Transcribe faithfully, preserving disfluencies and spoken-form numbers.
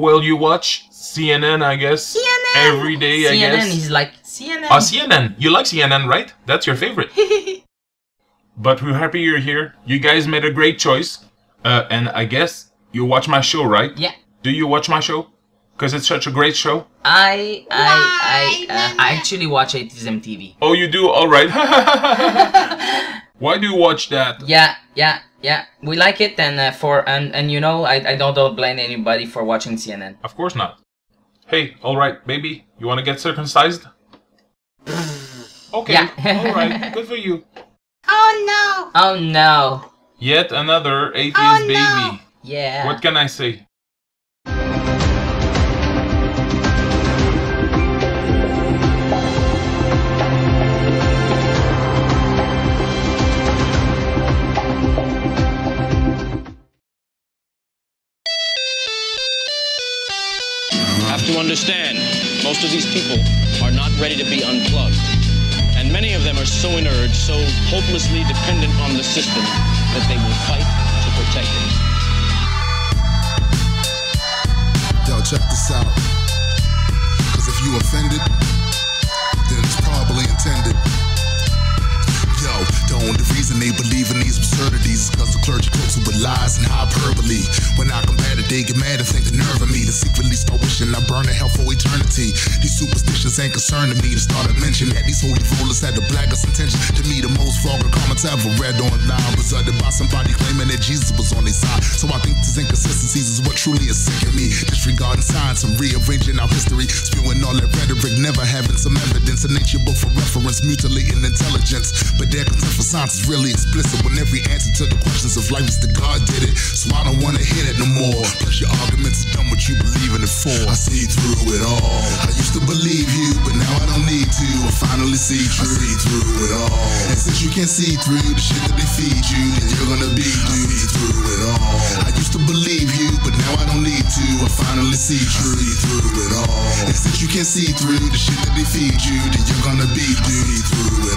well, you watch C N N, I guess. C N N! Every day, C N N, I guess. C N N is like C N N. Oh, C N N. You like C N N, right? That's your favorite. But we're happy you're here. You guys made a great choice. Uh, and I guess you watch my show, right? Yeah. Do you watch my show? Because it's such a great show. I I I, uh, I actually watch AtheismTV. Oh, you do? All right. Why do you watch that? Yeah, yeah, yeah. We like it, and uh, for and and you know, I I don't don't blame anybody for watching C N N. Of course not. Hey, all right, baby, you want to get circumcised? Okay. Yeah. All right. Good for you. Oh no. Oh no. Yet another atheist oh, no. baby. Yeah. What can I say? To understand, most of these people are not ready to be unplugged, and many of them are so inert, so hopelessly dependent on the system that they will fight to protect it. Yo, check this out, because if you offended, then it's probably intended. Yo, the only reason they believe in these absurdities is because the clergy cloaks with lies and hyperbole. When I compare it, they get mad and think the nerve of me to secretly start wishing I burn in hell for eternity. These superstitions ain't concerning me. They started mentioning that these holy rulers had the blackest intention. To me, the most vulgar comments I ever read online was uttered by somebody claiming that Jesus was on their side. So I think these inconsistencies is what truly is sick of me. Disregarding science and rearranging our history, spewing all that rhetoric, never having some evidence, a nature book for reference, mutilating intelligence. But their contempt for science is really explicit when every answer to the questions of life is that God did it. So I don't want to hear that no more. Plus your arguments are done what you believe in it for. I see through it all. I used to believe you, but now I don't need to. I finally see through. I see through it all. And since you can't see through the shit that they feed you, then you're gonna be through. I see through it all. I used to believe you, but now I don't need to. I finally see through. I see through it all. And since you can't see through the shit that they feed you, then you're gonna be through. I see through it